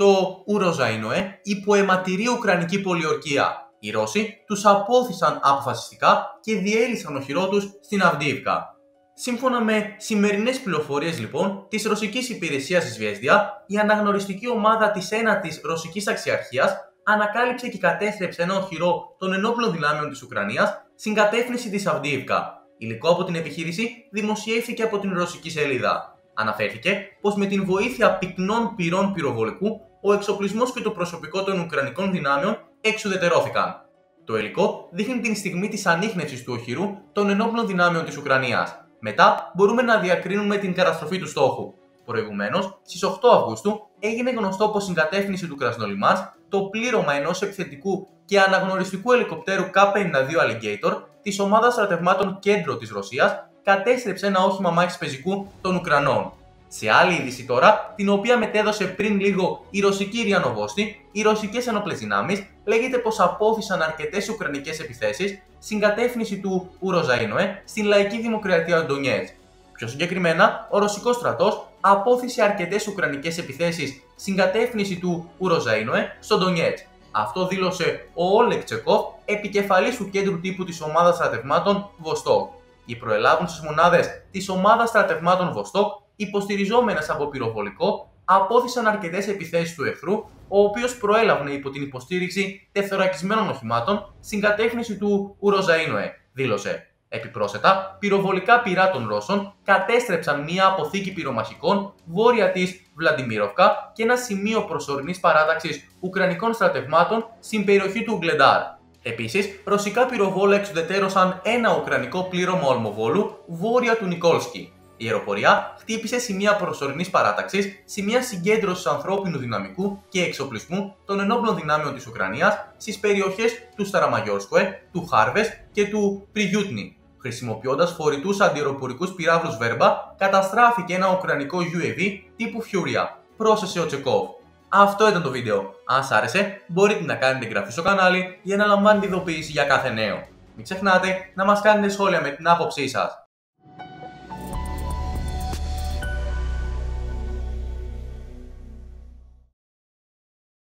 το Ουροζαΐνοε υποαιματηρή ουκρανική πολιορκία. Οι Ρώσοι τους απόθυσαν αποφασιστικά και διέλυσαν οχυρό τους στην Αυντίβκα. Σύμφωνα με σημερινές πληροφορίες λοιπόν της ρωσικής υπηρεσίας της Βιέσδια, η αναγνωριστική ομάδα της 9ης Ρωσικής Αξιαρχίας ανακάλυψε και κατέστρεψε ένα οχυρό των ενόπλων δυνάμεων της Ουκρανίας στην κατεύθυνση της Αυντίβκα. Υλικό από την επιχείρηση δημοσιεύθηκε από την ρωσική σελίδα. Αναφέρθηκε πως με την βοήθεια πυκνών πυρών πυροβολικού, ο εξοπλισμός και το προσωπικό των Ουκρανικών δυνάμεων εξουδετερώθηκαν. Το υλικό δείχνει την στιγμή της ανίχνευσης του οχυρού των ενόπλων δυνάμεων της Ουκρανίας. Μετά μπορούμε να διακρίνουμε την καταστροφή του στόχου. Προηγουμένως, στις 8 Αυγούστου, έγινε γνωστό πως στην κατεύθυνση του Κρασνολιμάνσκ το πλήρωμα ενός επιθετικού και αναγνωριστικού ελικοπτέρου Ka-52 Alligator της ομάδας στρατευμάτων Κέντρο της Ρωσίας κατέστρεψε ένα όχημα μάχης πεζικού των Ουκρανών. Σε άλλη είδηση τώρα, την οποία μετέδωσε πριν λίγο η ρωσική Ριανοβόστη, οι ρωσικές ενόπλες δυνάμεις λέγεται πως απόθυσαν αρκετές ουκρανικές επιθέσεις στην κατεύθυνση του Ουροζαΐνοε στην λαϊκή δημοκρατία Ντονιέτσκ. Πιο συγκεκριμένα, ο ρωσικός στρατός απόθυσε αρκετές ουκρανικές επιθέσεις στην κατεύθυνση του Ουροζαΐνοε στον Ντονιέτσκ. Αυτό δήλωσε ο Όλεγ Τσεκόφ, επικεφαλής του κέντρου τύπου της ομάδας στρατευμάτων Βοστόκ. Οι προελάβουσες μονάδες της ομάδας στρατευμάτων Βοστόκ, υποστηριζόμενες από πυροβολικό, απόθυσαν αρκετές επιθέσεις του εχθρού, ο οποίος προέλαβε υπό την υποστήριξη τεθωρακισμένων οχημάτων στην κατεύθυνση του Ουροζαΐνοε, δήλωσε. Επιπρόσθετα, πυροβολικά πυρά των Ρώσων κατέστρεψαν μία αποθήκη πυρομαχικών βόρεια της Βλαντιμίροβκα και ένα σημείο προσωρινής παράταξης ουκρανικών στρατευμάτων στην περιοχή του Γκλεντάρ. Επίσης, ρωσικά πυροβόλα εξουδετερώσαν ένα ουκρανικό πλήρωμα ολμοβόλου βόρεια του Νικόλσκι. Η αεροπορία χτύπησε σημεία προσωρινής παράταξης, σημεία συγκέντρωσης ανθρώπινου δυναμικού και εξοπλισμού των ενόπλων δυνάμεων της Ουκρανίας στις περιοχές του Σταραμαγιόρσκοε, του Χάρβες και του Πριγιούτνη. Χρησιμοποιώντας φορητούς αντιαεροπορικούς πυράβλους Βέρμπα, καταστράφηκε ένα ουκρανικό UAV τύπου Φιούρια, πρόσθεσε ο Τσεκόφ. Αυτό ήταν το βίντεο. Αν σας άρεσε, μπορείτε να κάνετε εγγραφή στο κανάλι για να λαμβάνετε ειδοποίηση για κάθε νέο. Μην ξεχνάτε να μας κάνετε σχόλια με την άποψή σας.